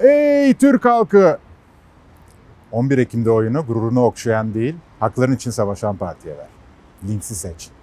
Ey Türk halkı! 11 Ekim'de oyunu gururunu okşayan değil, hakların için savaşan partiye ver. Linksi seç.